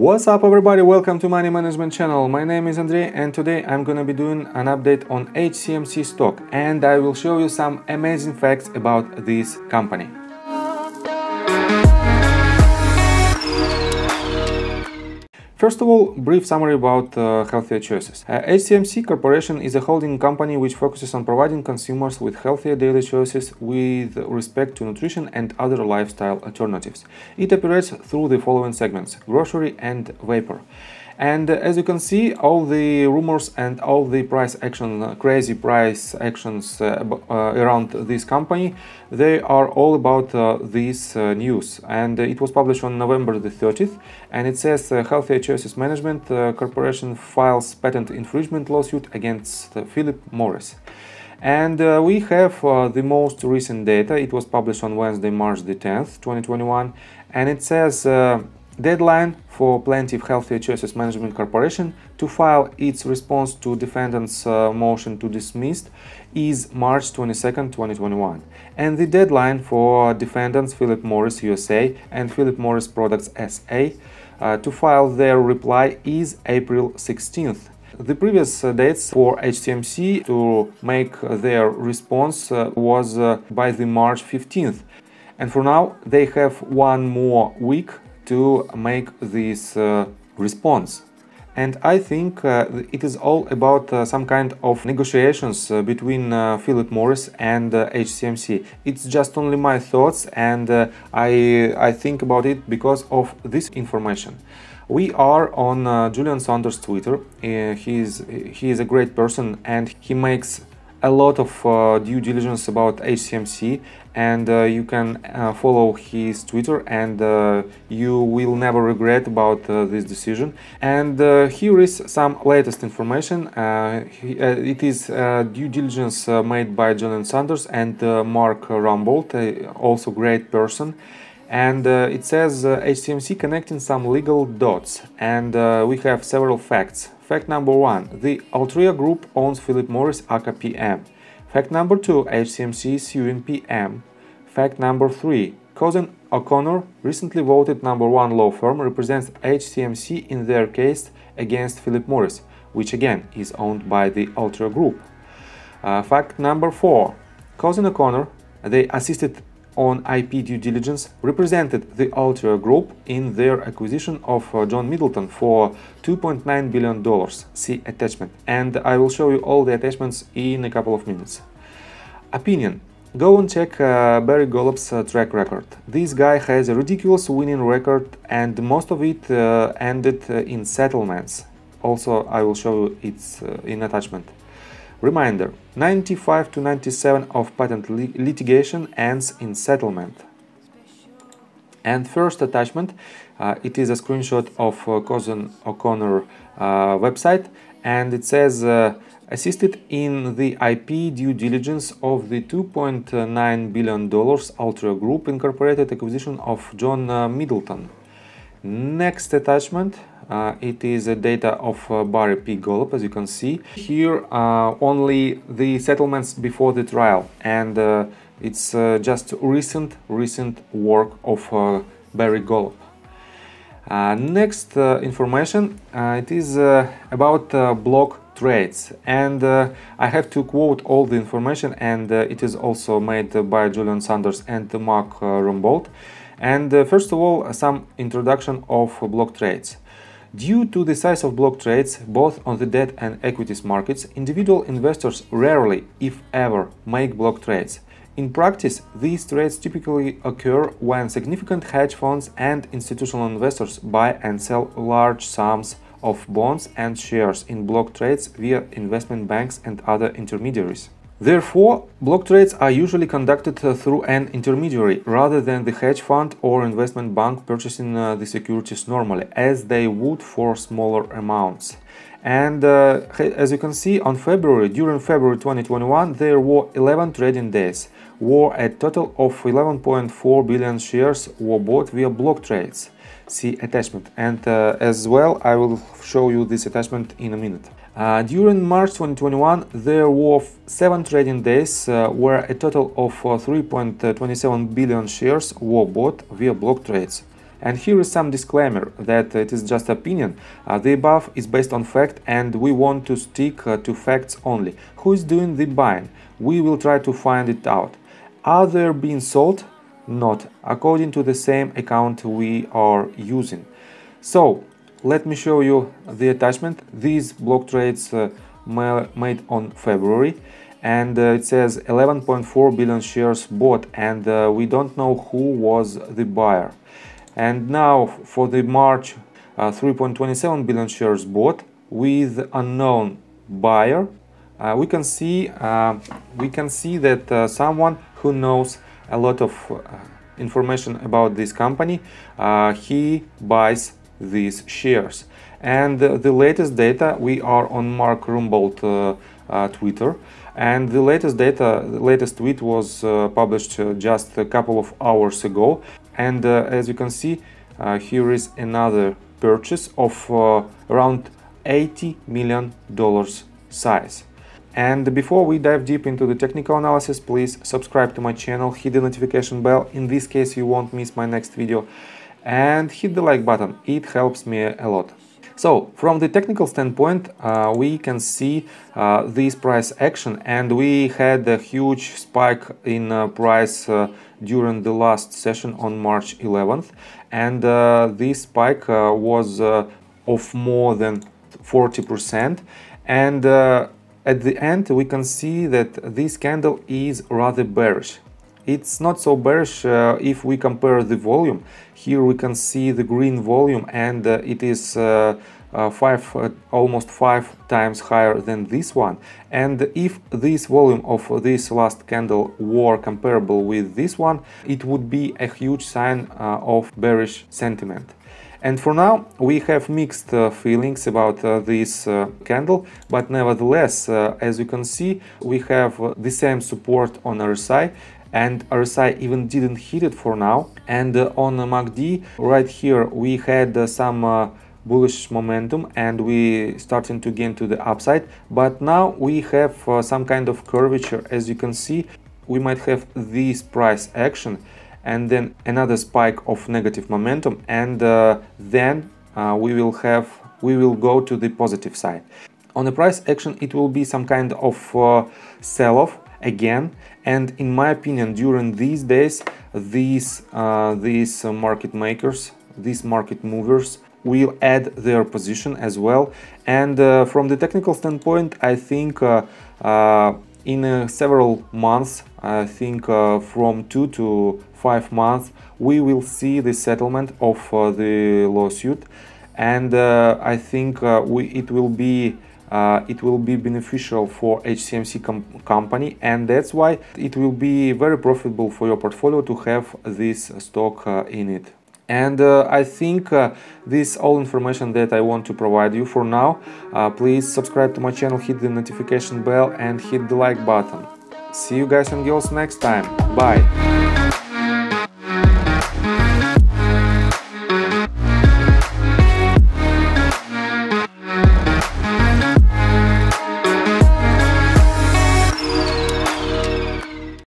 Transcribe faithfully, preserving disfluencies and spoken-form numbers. What's up everybody, welcome to Money Management channel. My name is Andrei and today I'm gonna be doing an update on H C M C stock and I will show you some amazing facts about this company. First of all, brief summary about uh, Healthier Choices. Uh, H C M C Corporation is a holding company which focuses on providing consumers with healthier daily choices with respect to nutrition and other lifestyle alternatives. It operates through the following segments: grocery and vapor. And uh, as you can see, all the rumors and all the price action, uh, crazy price actions uh, uh, around this company, they are all about uh, this uh, news. And uh, it was published on November the thirtieth, and it says uh, Healthier Choices Management uh, Corporation files patent infringement lawsuit against uh, Philip Morris. And uh, we have uh, the most recent data. It was published on Wednesday, March the tenth, twenty twenty-one, and it says uh, deadline for plaintiff Healthier Choices Management Corporation to file its response to defendant's uh, motion to dismiss is March twenty-second, twenty twenty-one. And the deadline for defendants Philip Morris U S A and Philip Morris Products S A uh, to file their reply is April sixteenth. The previous uh, dates for H C M C to make uh, their response uh, was uh, by the March fifteenth. And for now, they have one more week to make this uh, response. And I think uh, it is all about uh, some kind of negotiations uh, between uh, Philip Morris and uh, H C M C. It's just only my thoughts, and uh, I, I think about it because of this information. We are on uh, Julian Sanders' Twitter. Uh, he is, he is a great person and he makes a lot of uh, due diligence about H C M C, and uh, you can uh, follow his Twitter and uh, you will never regret about uh, this decision. And uh, here is some latest information. Uh, he, uh, it is uh, due diligence uh, made by Jonathan Sanders and uh, Mark Rumbold, uh, also great person. And uh, it says uh, H C M C connecting some legal dots, and uh, we have several facts. Fact number one, the Altria Group owns Philip Morris aka P M. Fact number two, H C M C is suing P M. Fact number three, Cozen O'Connor, recently voted number one law firm, represents H C M C in their case against Philip Morris, which again is owned by the Altria Group. Uh, fact number four, Cozen O'Connor, they assisted on I P due diligence, represented the Altria Group in their acquisition of uh, John Middleton for two point nine billion dollars. See attachment. And I will show you all the attachments in a couple of minutes. Opinion. Go and check uh, Barry Golub's uh, track record. This guy has a ridiculous winning record and most of it uh, ended uh, in settlements. Also, I will show you it's uh, in attachment. Reminder, ninety-five to ninety-seven of patent li litigation ends in settlement. And first attachment, uh, it is a screenshot of uh, Cozen O'Connor uh, website, and it says uh, assisted in the I P due diligence of the two point nine billion dollars Altria Group Incorporated acquisition of John uh, Middleton. Next attachment, uh, it is a data of uh, Barry P. Golub, as you can see. Here uh, only the settlements before the trial, and uh, it's uh, just recent, recent work of uh, Barry Golub. Uh, next uh, information, uh, it is uh, about uh, block trades, and uh, I have to quote all the information, and uh, it is also made by Julian Sanders and Mark uh, Rumbold. And uh, first of all, some introduction of uh, block trades. Due to the size of block trades, both on the debt and equities markets, individual investors rarely, if ever, make block trades. In practice, these trades typically occur when significant hedge funds and institutional investors buy and sell large sums of bonds and shares in block trades via investment banks and other intermediaries. Therefore, block trades are usually conducted uh, through an intermediary rather than the hedge fund or investment bank purchasing uh, the securities normally, as they would for smaller amounts. And uh, as you can see, on February, during February twenty twenty-one, there were eleven trading days, where a total of eleven point four billion shares were bought via block trades. See attachment. And uh, as well, I will show you this attachment in a minute. Uh, during March twenty twenty-one, there were seven trading days uh, where a total of uh, three point two seven billion shares were bought via block trades. And here is some disclaimer that it is just opinion. Uh, the above is based on fact, and we want to stick uh, to facts only. Who is doing the buying? We will try to find it out. Are they being sold? Not, according to the same account we are using. So let me show you the attachment. These block trades uh, made on February, and uh, it says eleven point four billion shares bought, and uh, we don't know who was the buyer. And now for the March, uh, three point two seven billion shares bought with unknown buyer. Uh, we can see uh, we can see that uh, someone who knows a lot of uh, information about this company, uh, he buys these shares. And uh, the latest data, we are on Mark Rumbold uh, uh, Twitter, and the latest data, the latest tweet was uh, published uh, just a couple of hours ago. And uh, as you can see, uh, here is another purchase of uh, around eighty million dollars size. And before we dive deep into the technical analysis, please subscribe to my channel, hit the notification bell, in this case you won't miss my next video, and hit the like button, it helps me a lot. So, from the technical standpoint, uh, we can see uh, this price action, and we had a huge spike in uh, price uh, during the last session on March eleventh, and uh, this spike uh, was uh, of more than forty percent, and uh, at the end we can see that this candle is rather bearish. It's not so bearish uh, if we compare the volume. Here we can see the green volume, and uh, it is uh, uh, five, uh, almost five times higher than this one. And if this volume of this last candle were comparable with this one, it would be a huge sign uh, of bearish sentiment. And for now, we have mixed uh, feelings about uh, this uh, candle, but nevertheless, uh, as you can see, we have uh, the same support on R S I, and R S I even didn't hit it for now. And uh, on M A C D, right here, we had uh, some uh, bullish momentum, and we starting to gain to the upside, but now we have uh, some kind of curvature. As you can see, we might have this price action, and then another spike of negative momentum, and uh, then uh, we will have we will go to the positive side. On the price action, it will be some kind of uh, sell-off again, and in my opinion, during these days, these uh, these market makers, these market movers will add their position as well. And uh, from the technical standpoint, I think uh, uh, in uh, several months, I think uh, from two to five months, we will see the settlement of uh, the lawsuit, and uh, I think uh, we, it will be uh, it will be beneficial for H C M C com company, and that's why it will be very profitable for your portfolio to have this stock uh, in it. And uh, I think uh, this is all information that I want to provide you for now. Uh, please subscribe to my channel, hit the notification bell, and hit the like button. See you guys and girls next time. Bye!